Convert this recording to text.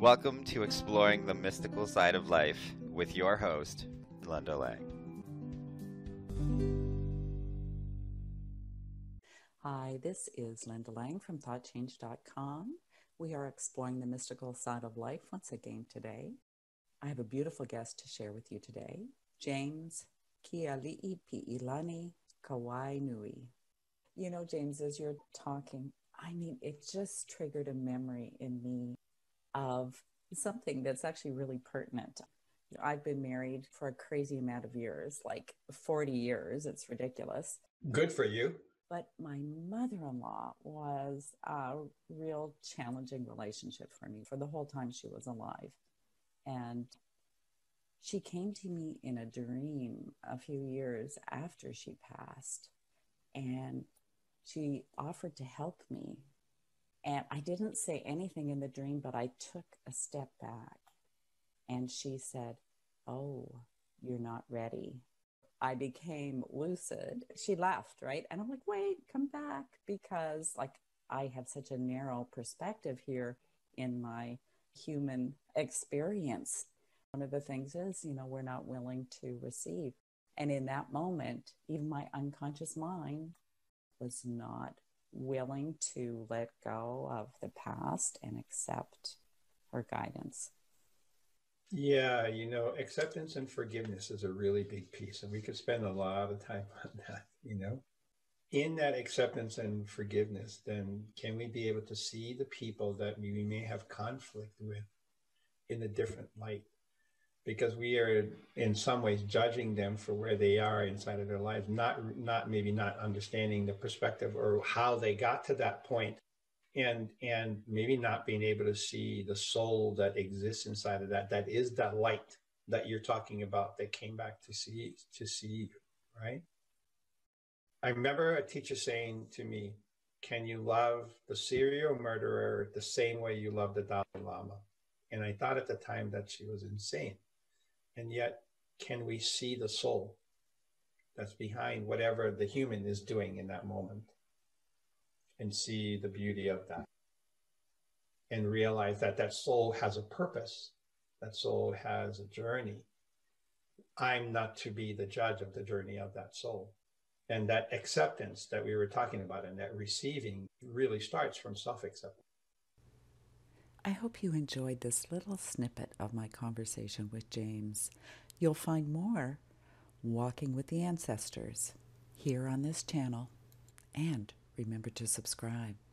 Welcome to Exploring the Mystical Side of Life with your host, Linda Lang. Hi, this is Linda Lang from ThoughtChange.com. We are exploring the mystical side of life once again today. I have a beautiful guest to share with you today, James Kealiipiilani Kawainui. You know, James, as you're talking, I mean, it just triggered a memory in me of something that's actually really pertinent. I've been married for a crazy amount of years, like 40 years. It's ridiculous. Good for you. But my mother-in-law was a real challenging relationship for me for the whole time she was alive. And she came to me in a dream a few years after she passed, and she offered to help me. And I didn't say anything in the dream, but I took a step back. And she said, "Oh, you're not ready." I became lucid. She left, right? And I'm like, wait, come back. Because like I have such a narrow perspective here in my human experience. One of the things is, you know, we're not willing to receive. And in that moment, even my unconscious mind was not willing to let go of the past and accept her guidance. Yeah, you know, acceptance and forgiveness is a really big piece, and we could spend a lot of time on that, you know. In that acceptance and forgiveness, then can we be able to see the people that we may have conflict with in a different light? Because we are in some ways judging them for where they are inside of their lives, not maybe understanding the perspective or how they got to that point. And maybe not being able to see the soul that exists inside of that is that light that you're talking about that came back to see you, right? I remember a teacher saying to me, "Can you love the serial murderer the same way you love the Dalai Lama?" And I thought at the time that she was insane. And yet, can we see the soul that's behind whatever the human is doing in that moment? And see the beauty of that and realize that that soul has a purpose, that soul has a journey. I'm not to be the judge of the journey of that soul. And that acceptance that we were talking about and that receiving really starts from self-acceptance. I hope you enjoyed this little snippet of my conversation with James. You'll find more Walking with the Ancestors here on this channel, and remember to subscribe.